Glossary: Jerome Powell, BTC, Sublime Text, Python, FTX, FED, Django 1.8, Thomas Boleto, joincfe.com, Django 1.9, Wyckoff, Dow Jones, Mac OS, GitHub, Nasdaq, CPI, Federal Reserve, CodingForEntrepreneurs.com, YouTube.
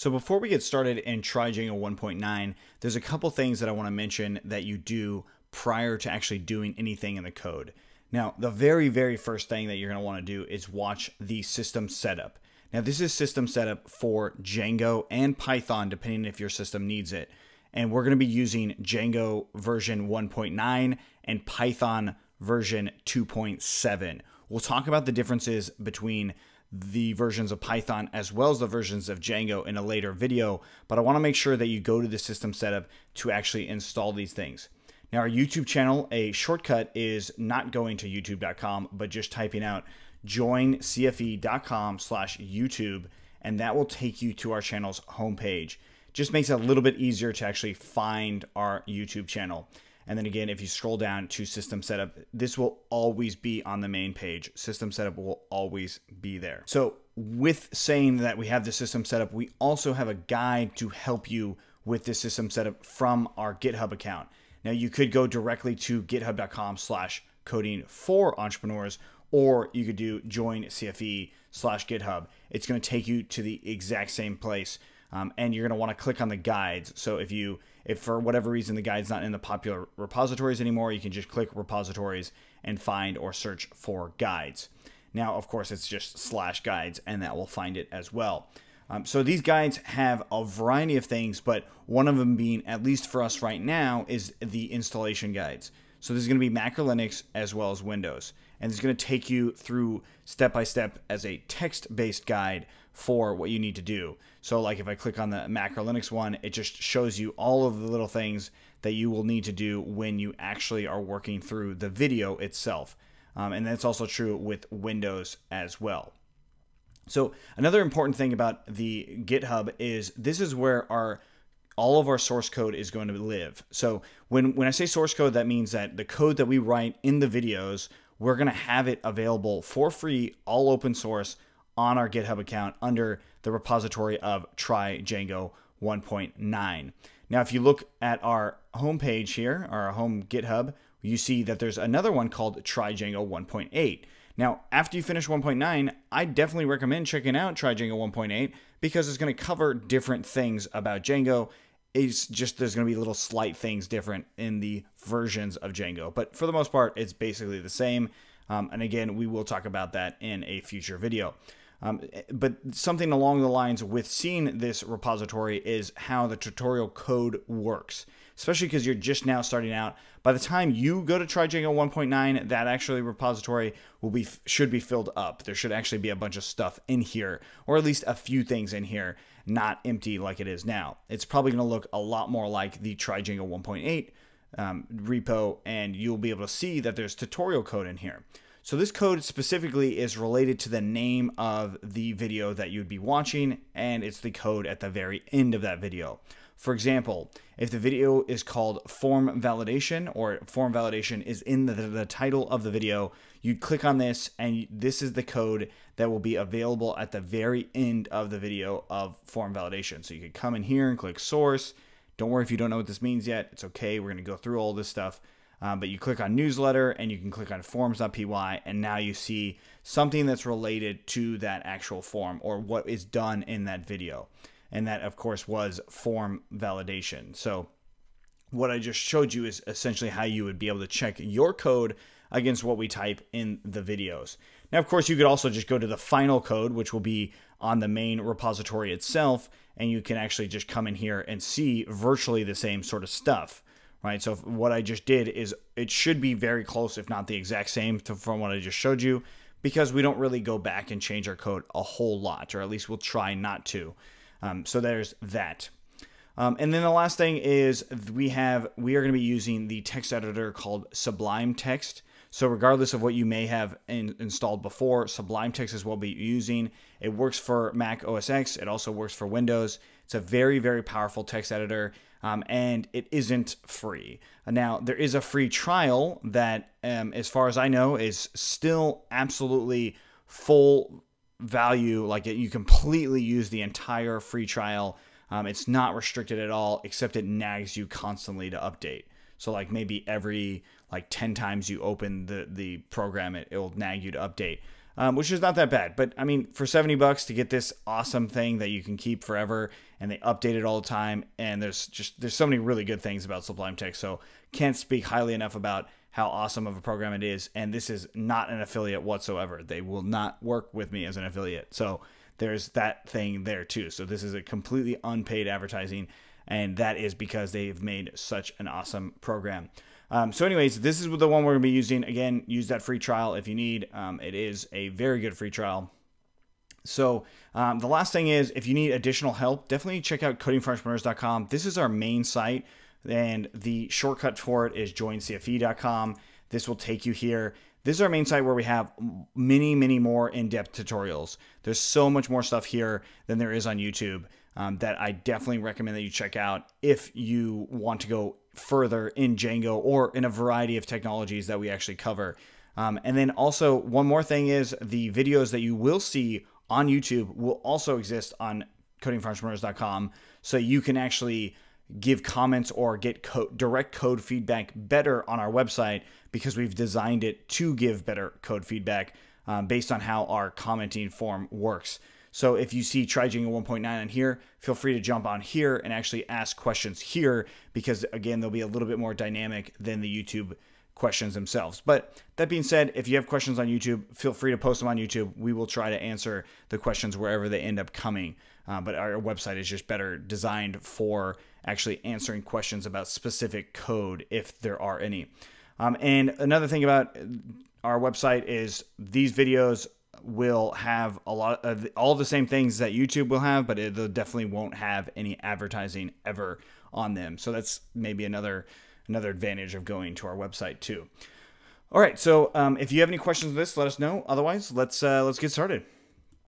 So before we get started and try Django 1.9, there's a couple things that I want to mention that you do prior to actually doing anything in the code. Now, the very first thing that you're going to want to do is watch the system setup. Now, this is system setup for Django and Python, depending if your system needs it. And we're going to be using Django version 1.9 and Python version 2.7. We'll talk about the differences between the versions of Python as well as the versions of Django in a later video, but I want to make sure that you go to the system setup to actually install these things. Now, our YouTube channel, a shortcut is not going to youtube.com, but just typing out joincfe.com/YouTube, and that will take you to our channel's homepage. Just makes it a little bit easier to actually find our YouTube channel. And then again, if you scroll down to system setup, this will always be on the main page. System setup will always be there. So with saying that we have the system setup, we also have a guide to help you with this system setup from our GitHub account. Now, you could go directly to github.com/codingforentrepreneurs, or you could do joincfe/GitHub. It's going to take you to the exact same place. And you're going to want to click on the guides. So if for whatever reason the guide's not in the popular repositories anymore, you can just click repositories and find or search for guides. Now, of course, it's just /guides, and that will find it as well. So these guides have a variety of things, but one of them being, at least for us right now, is the installation guides. So this is going to be Mac or Linux as well as Windows. And it's going to take you through step-by-step as a text-based guide for what you need to do. So like if I click on the Mac or Linux one, it just shows you all of the little things that you will need to do when you actually are working through the video itself. And that's also true with Windows as well. So another important thing about the GitHub is this is where all of our source code is going to live. So when I say source code, that means that the code that we write in the videos, we're going to have it available for free, all open source, on our GitHub account under the repository of Try Django 1.9. Now, if you look at our homepage here, our home GitHub, you see that there's another one called Try Django 1.8. Now, after you finish 1.9, I definitely recommend checking out Try Django 1.8 because it's going to cover different things about Django. It's just there's going to be little slight things different in the versions of Django. But for the most part, it's basically the same. And again, we will talk about that in a future video. But something along the lines with seeing this repository is how the tutorial code works, especially because you're just now starting out. By the time you go to Try Django 1.9, that actually repository should be filled up. There should actually be a bunch of stuff in here, or at least a few things in here, not empty like it is now. It's probably going to look a lot more like the Try Django 1.8 repo, and you'll be able to see that there's tutorial code in here. So this code specifically is related to the name of the video that you'd be watching, and it's the code at the very end of that video. For example, if the video is called Form Validation, or Form Validation is in the title of the video, you'd click on this, and this is the code that will be available at the very end of the video of Form Validation. So you could come in here and click Source. Don't worry if you don't know what this means yet. It's okay. We're going to go through all this stuff. But you click on newsletter and you can click on forms.py, and now you see something that's related to that actual form or what is done in that video. And that, of course, was form validation. So what I just showed you is essentially how you would be able to check your code against what we type in the videos. Now, of course, you could also just go to the final code, which will be on the main repository itself, and you can actually just come in here and see virtually the same sort of stuff. Right, so what I just did is it should be very close, if not the exact same, from what I just showed you, because we don't really go back and change our code a whole lot, or at least we'll try not to. So there's that. And then the last thing is we are going to be using the text editor called Sublime Text. So regardless of what you may have installed before, Sublime Text is what we'll be using. It works for Mac OS X. It also works for Windows. It's a very powerful text editor, and it isn't free. Now, there is a free trial that, as far as I know, is still absolutely full value. Like you completely use the entire free trial. It's not restricted at all, except it nags you constantly to update. So like maybe every 10 times you open the program, it will nag you to update. which is not that bad. But I mean, for 70 bucks to get this awesome thing that you can keep forever, and they update it all the time, and there's so many really good things about Sublime Text. So can't speak highly enough about how awesome of a program it is. And this is not an affiliate whatsoever. They will not work with me as an affiliate. So there's that thing there too. So this is a completely unpaid advertising, and that is because they've made such an awesome program. So anyways, this is the one we're gonna be using. Again, use that free trial if you need. It is a very good free trial. So the last thing is, if you need additional help, definitely check out CodingForEntrepreneurs.com. This is our main site, and the shortcut for it is joincfe.com. This will take you here. This is our main site where we have many, many more in-depth tutorials. There's so much more stuff here than there is on YouTube that I definitely recommend that you check out if you want to go further in Django or in a variety of technologies that we actually cover. And then also, one more thing is, the videos that you will see on YouTube will also exist on CodingForEntrepreneurs.com, so you can actually give comments or get direct code feedback better on our website, because we've designed it to give better code feedback based on how our commenting form works. So if you see try Django 1.9 on here, feel free to jump on here and actually ask questions here, because again, they'll be a little bit more dynamic than the YouTube questions themselves. But that being said, if you have questions on YouTube, feel free to post them on YouTube. We will try to answer the questions wherever they end up coming. But our website is just better designed for actually answering questions about specific code if there are any. And another thing about our website is, these videos will have a lot of all the same things that YouTube will have, but it definitely won't have any advertising ever on them. So that's maybe another advantage of going to our website too. All right, so if you have any questions on this, let us know. Otherwise, let's get started.